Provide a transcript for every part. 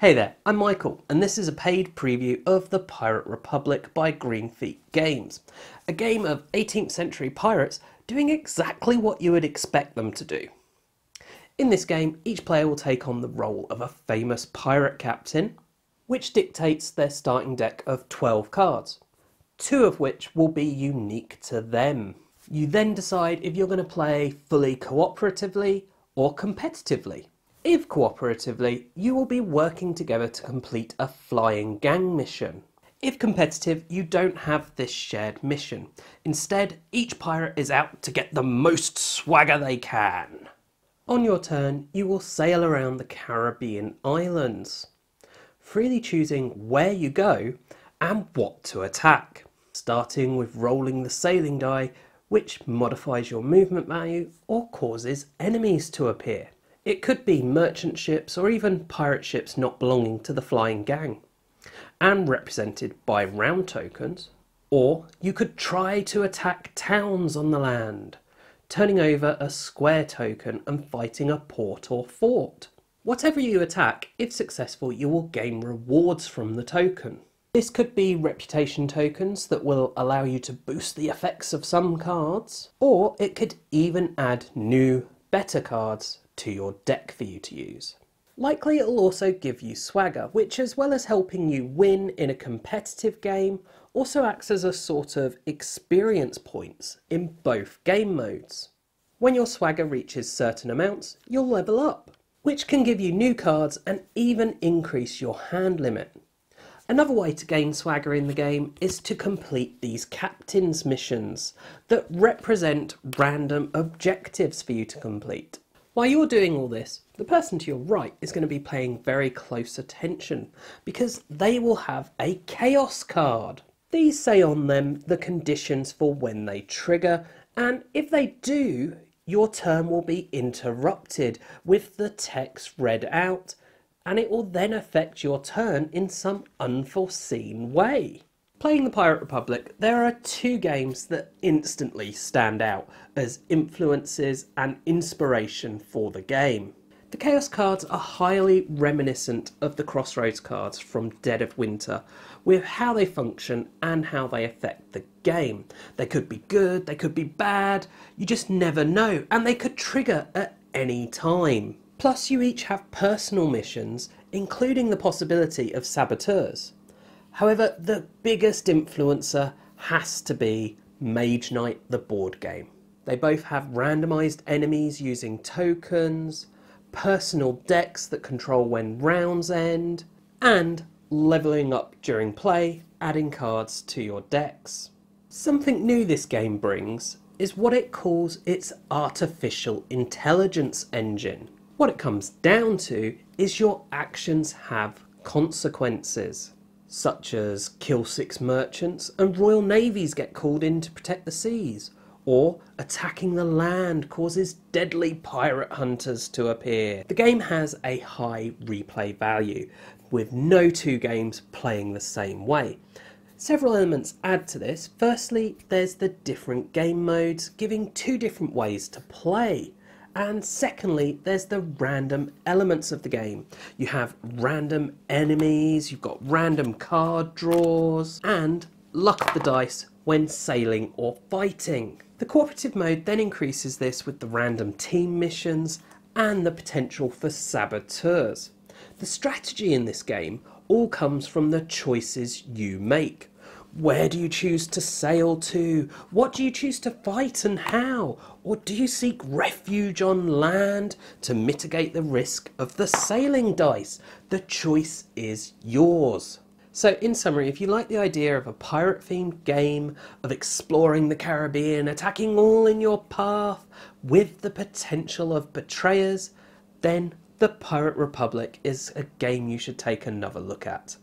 Hey there, I'm Michael, and this is a paid preview of The Pirate Republic by Green Feet Games, a game of 18th century pirates doing exactly what you would expect them to do. In this game, each player will take on the role of a famous pirate captain, which dictates their starting deck of 12 cards, two of which will be unique to them. You then decide if you're going to play fully cooperatively or competitively. If cooperatively, you will be working together to complete a flying gang mission. If competitive, you don't have this shared mission. Instead, each pirate is out to get the most swagger they can. On your turn, you will sail around the Caribbean islands, freely choosing where you go and what to attack, starting with rolling the sailing die, which modifies your movement value or causes enemies to appear. It could be merchant ships or even pirate ships not belonging to the Flying Gang, and represented by round tokens. Or you could try to attack towns on the land, turning over a square token and fighting a port or fort. Whatever you attack, if successful, you will gain rewards from the token. This could be reputation tokens that will allow you to boost the effects of some cards, or it could even add new, better cards to your deck for you to use. Likely it'll also give you swagger, which as well as helping you win in a competitive game, also acts as a sort of experience points in both game modes. When your swagger reaches certain amounts, you'll level up, which can give you new cards and even increase your hand limit. Another way to gain swagger in the game is to complete these captain's missions that represent random objectives for you to complete. While you're doing all this, the person to your right is going to be paying very close attention because they will have a chaos card. These say on them the conditions for when they trigger, and if they do, your turn will be interrupted with the text read out, and it will then affect your turn in some unforeseen way. Playing The Pirate Republic, there are two games that instantly stand out as influences and inspiration for the game. The Chaos cards are highly reminiscent of the Crossroads cards from Dead of Winter, with how they function and how they affect the game. They could be good, they could be bad, you just never know, and they could trigger at any time. Plus you each have personal missions, including the possibility of saboteurs. However, the biggest influencer has to be Mage Knight, the board game. They both have randomised enemies using tokens, personal decks that control when rounds end, and levelling up during play, adding cards to your decks. Something new this game brings is what it calls its artificial intelligence engine. What it comes down to is your actions have consequences, such as kill 6 merchants and Royal Navies get called in to protect the seas, or attacking the land causes deadly pirate hunters to appear. The game has a high replay value, with no two games playing the same way. Several elements add to this. Firstly, there's the different game modes, giving two different ways to play. And secondly, there's the random elements of the game. You have random enemies, you've got random card draws, and luck of the dice when sailing or fighting. The cooperative mode then increases this with the random team missions and the potential for saboteurs. The strategy in this game all comes from the choices you make. Where do you choose to sail to? What do you choose to fight and how? Or do you seek refuge on land to mitigate the risk of the sailing dice? The choice is yours. So in summary, if you like the idea of a pirate-themed game, of exploring the Caribbean, attacking all in your path, with the potential of betrayers, then The Pirate Republic is a game you should take another look at.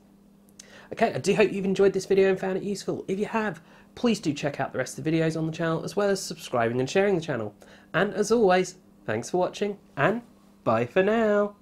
Okay, I do hope you've enjoyed this video and found it useful. If you have, please do check out the rest of the videos on the channel, as well as subscribing and sharing the channel. And as always, thanks for watching, and bye for now.